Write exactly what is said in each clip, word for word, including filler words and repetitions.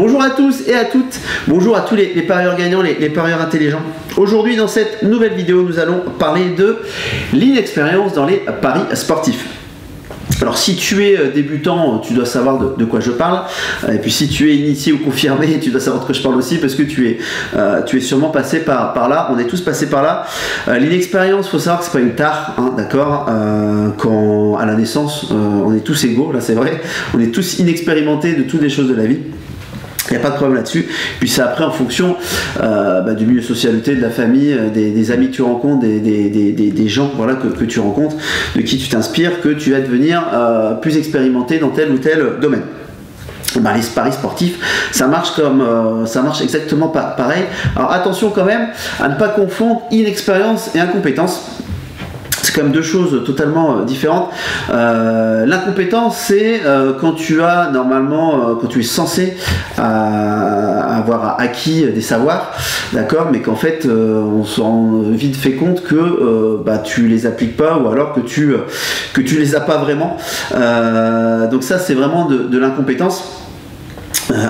Bonjour à tous et à toutes, bonjour à tous les, les parieurs gagnants, les, les parieurs intelligents. Aujourd'hui dans cette nouvelle vidéo, nous allons parler de l'inexpérience dans les paris sportifs. Alors si tu es débutant, tu dois savoir de, de quoi je parle. Et puis si tu es initié ou confirmé, tu dois savoir de quoi je parle aussi parce que tu es, euh, tu es sûrement passé par, par là. On est tous passés par là. Euh, L'inexpérience, il faut savoir que c'est pas une tare, hein, d'accord. Euh, quand à la naissance, euh, on est tous égaux, là c'est vrai. On est tous inexpérimentés de toutes les choses de la vie. Il n'y a pas de problème là-dessus. Puis c'est après en fonction euh, bah, du milieu social, de la famille, des, des amis que tu rencontres, des, des, des, des gens voilà, que, que tu rencontres, de qui tu t'inspires, que tu vas devenir euh, plus expérimenté dans tel ou tel domaine. Ben, les paris sportifs, ça marche comme euh, ça marche exactement pas pareil. Alors attention quand même à ne pas confondre inexpérience et incompétence. C'est quand même deux choses totalement différentes. Euh, L'incompétence, c'est euh, quand tu as normalement, euh, quand tu es censé à, à avoir acquis des savoirs, d'accord, mais qu'en fait, euh, on se rend vite fait compte que euh, bah, tu les appliques pas ou alors que tu euh, que tu les as pas vraiment. Euh, donc ça, c'est vraiment de, de l'incompétence.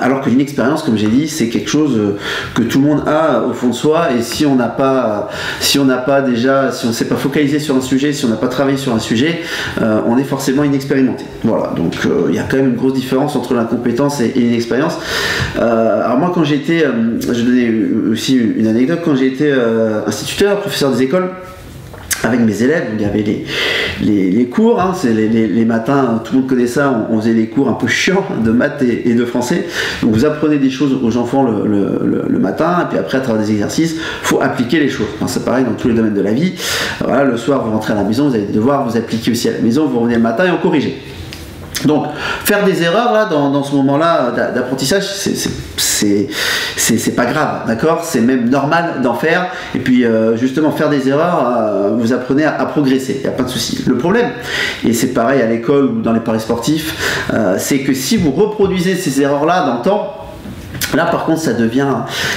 Alors que l'inexpérience, comme j'ai dit, c'est quelque chose que tout le monde a au fond de soi, et si on n'a pas, si on n'a pas déjà, si on ne s'est pas focalisé sur un sujet, si on n'a pas travaillé sur un sujet, euh, on est forcément inexpérimenté. Voilà, donc il euh, y a quand même une grosse différence entre l'incompétence et, et l'inexpérience. Euh, alors moi, quand j'étais, euh, je donnais aussi une anecdote, quand j'étais euh, instituteur, professeur des écoles, avec mes élèves, il y avait les, les, les cours, hein, c'est les, les, les matins, tout le monde connaît ça, on, on faisait les cours un peu chiants de maths et, et de français. Donc vous apprenez des choses aux enfants le, le, le matin, et puis après à travers des exercices, il faut appliquer les choses. Enfin, c'est pareil dans tous les domaines de la vie. Voilà, le soir vous rentrez à la maison, vous avez des devoirs, vous appliquez aussi à la maison, vous revenez le matin et on corrige. Donc, faire des erreurs là, dans, dans ce moment-là d'apprentissage, c'est pas grave, d'accord? C'est même normal d'en faire. Et puis, euh, justement, faire des erreurs, euh, vous apprenez à, à progresser, il n'y a pas de souci. Le problème, et c'est pareil à l'école ou dans les paris sportifs, euh, c'est que si vous reproduisez ces erreurs-là dans le temps, là par contre ça devient,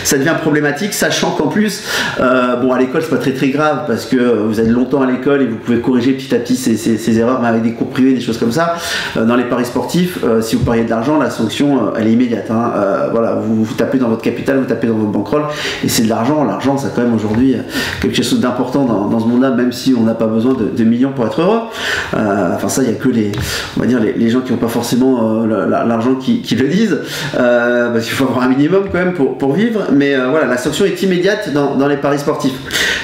ça devient problématique, sachant qu'en plus, euh, bon à l'école c'est pas très très grave parce que vous êtes longtemps à l'école et vous pouvez corriger petit à petit ces, ces, ces erreurs, mais avec des cours privés, des choses comme ça. Euh, dans les paris sportifs, euh, si vous pariez de l'argent, la sanction euh, elle est immédiate. Hein. Euh, voilà, vous, vous tapez dans votre capital, vous tapez dans votre bankroll et c'est de l'argent. L'argent c'est quand même aujourd'hui quelque chose d'important dans, dans ce monde-là, même si on n'a pas besoin de, de millions pour être heureux. Euh, enfin ça il n'y a que les, on va dire les, les gens qui n'ont pas forcément euh, l'argent qui, qui le disent, euh, parce qu'il faut avoir un minimum quand même pour, pour vivre, mais euh, voilà, la sanction est immédiate dans, dans les paris sportifs.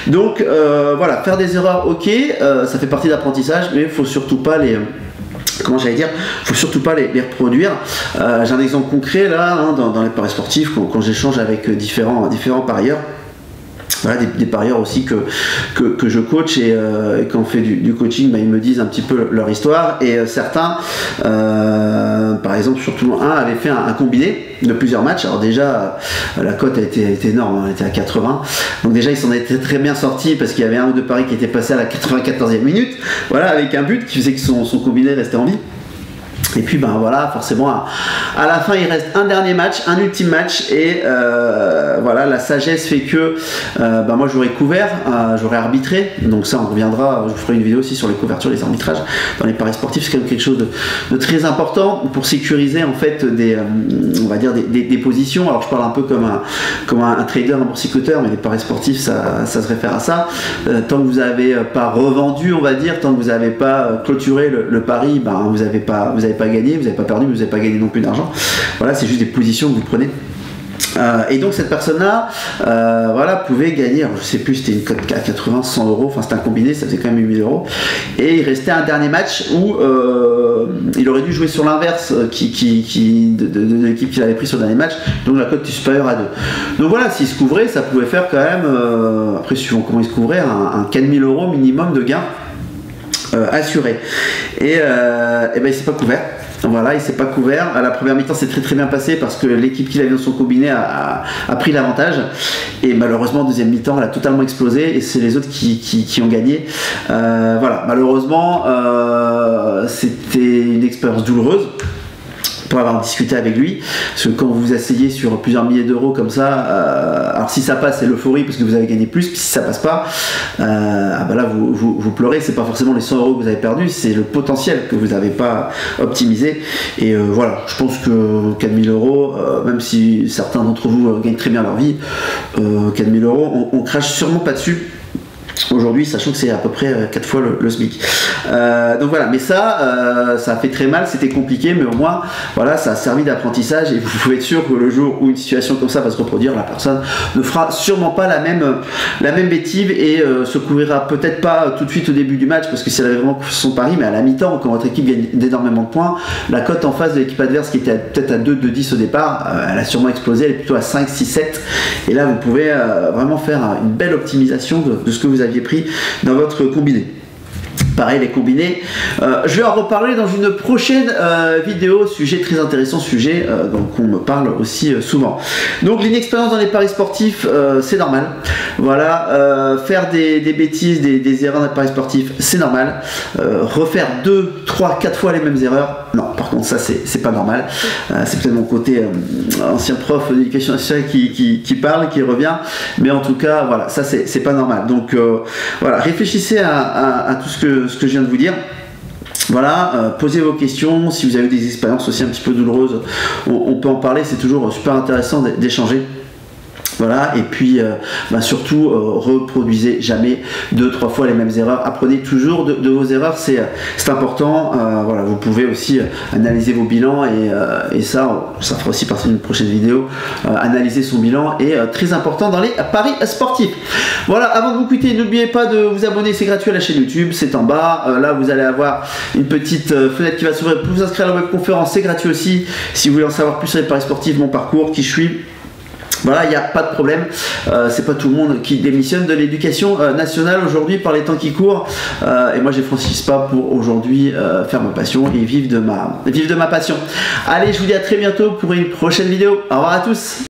Donc euh, voilà, faire des erreurs, ok, euh, ça fait partie d'apprentissage, mais il faut surtout pas les comment j'allais dire, faut surtout pas les, les reproduire. Euh, j'ai un exemple concret là, hein, dans, dans les paris sportifs, quand, quand j'échange avec différents, différents parieurs. Voilà, des, des parieurs aussi que, que, que je coach et, euh, et quand on fait du, du coaching, bah, ils me disent un petit peu leur histoire et euh, certains, euh, par exemple surtout un, avait fait un, un combiné de plusieurs matchs. Alors déjà, euh, la cote a été, a été énorme, on était à quatre-vingts, donc déjà ils s'en étaient très bien sortis parce qu'il y avait un ou deux paris qui étaient passés à la quatre-vingt-quatorzième minute, voilà, avec un but qui faisait que son, son combiné restait en vie. Et puis ben voilà, forcément à la fin il reste un dernier match, un ultime match et euh, voilà, la sagesse fait que euh, ben moi j'aurais couvert, euh, j'aurais arbitré, donc ça on reviendra, je vous ferai une vidéo aussi sur les couvertures, les arbitrages dans les paris sportifs, c'est quand même quelque chose de, de très important pour sécuriser en fait des, euh, on va dire des, des, des positions. Alors je parle un peu comme un, comme un, un trader, un boursicoteur, mais les paris sportifs ça, ça se réfère à ça. Euh, tant que vous n'avez pas revendu, on va dire, tant que vous n'avez pas clôturé le, le pari, ben vous n'avez pas, vous avez pas gagné, vous n'avez pas perdu, vous n'avez pas gagné non plus d'argent. Voilà, c'est juste des positions que vous prenez. Euh, et donc cette personne-là, euh, voilà, pouvait gagner, je sais plus, c'était une cote à quatre-vingts, cent euros, enfin c'était un combiné, ça faisait quand même huit mille euros. Et il restait un dernier match où euh, il aurait dû jouer sur l'inverse euh, qui, qui, qui, de, de, de l'équipe qu'il avait pris sur le dernier match, donc la cote est supérieure à deux. Donc voilà, s'il se couvrait, ça pouvait faire quand même, euh, après suivant comment il se couvrait, un, un quatre mille euros minimum de gain. Euh, assuré et, euh, et ben il s'est pas couvert. Voilà, il s'est pas couvert. À la première mi-temps, c'est très très bien passé parce que l'équipe qu'il avait dans son combiné a, a, a pris l'avantage. Et malheureusement, deuxième mi-temps, elle a totalement explosé et c'est les autres qui, qui, qui ont gagné. Euh, voilà, malheureusement, euh, c'était une expérience douloureuse. pour avoir discuté avec lui, parce que quand vous vous asseyez sur plusieurs milliers d'euros comme ça, euh, alors si ça passe c'est l'euphorie parce que vous avez gagné plus, puis si ça passe pas, euh, ah ben là vous, vous, vous pleurez. C'est pas forcément les cent euros que vous avez perdu, c'est le potentiel que vous n'avez pas optimisé. Et euh, voilà, je pense que quatre mille euros, euh, même si certains d'entre vous euh, gagnent très bien leur vie, euh, quatre mille euros, on, on crache sûrement pas dessus aujourd'hui, sachant que c'est à peu près quatre fois le, le SMIC. Euh, donc voilà, mais ça, euh, ça a fait très mal, c'était compliqué, mais au moins, voilà, ça a servi d'apprentissage, et vous pouvez être sûr que le jour où une situation comme ça va se reproduire, la personne ne fera sûrement pas la même, la même bêtise, et euh, se couvrira peut-être pas tout de suite au début du match, parce que si elle avait vraiment son pari, mais à la mi-temps, quand votre équipe gagne d'énormément de points, la cote en face de l'équipe adverse, qui était peut-être à deux, deux dix au départ, euh, elle a sûrement explosé, elle est plutôt à cinq, six, sept, et là, vous pouvez euh, vraiment faire une belle optimisation de, de ce que vous aviez pris dans votre combiné. Pareil, les combinés, euh, je vais en reparler dans une prochaine euh, vidéo, sujet très intéressant, sujet euh, dont on me parle aussi euh, souvent. Donc l'inexpérience dans les paris sportifs, euh, c'est normal, voilà, euh, faire des, des bêtises, des, des erreurs dans les paris sportifs, c'est normal, euh, refaire deux, trois, quatre fois les mêmes erreurs, non, par contre ça c'est pas normal, euh, c'est peut-être mon côté euh, ancien prof d'éducation nationale qui, qui, qui parle, qui revient, mais en tout cas, voilà, ça c'est pas normal, donc euh, voilà, réfléchissez à, à, à tout ce que ce que je viens de vous dire. Voilà, euh, posez vos questions, si vous avez des expériences aussi un petit peu douloureuses, on, on peut en parler, c'est toujours super intéressant d'échanger. Voilà, et puis euh, bah surtout euh, reproduisez jamais deux trois fois les mêmes erreurs, apprenez toujours de, de vos erreurs, c'est c'est important. Euh, voilà, vous pouvez aussi analyser vos bilans, et, euh, et ça ça fera aussi partie d'une prochaine vidéo, euh, analyser son bilan est euh, très important dans les paris sportifs. Voilà, avant de vous quitter, n'oubliez pas de vous abonner, c'est gratuit à la chaîne YouTube, c'est en bas, euh, là vous allez avoir une petite euh, fenêtre qui va s'ouvrir pour vous inscrire à la webconférence, c'est gratuit aussi, si vous voulez en savoir plus sur les paris sportifs, mon parcours, qui je suis. Voilà, il n'y a pas de problème, euh, c'est pas tout le monde qui démissionne de l'éducation euh, nationale aujourd'hui par les temps qui courent, euh, et moi j'ai franchi ce pas pour aujourd'hui euh, faire ma passion et vivre de ma, vivre de ma passion. Allez, je vous dis à très bientôt pour une prochaine vidéo, au revoir à tous.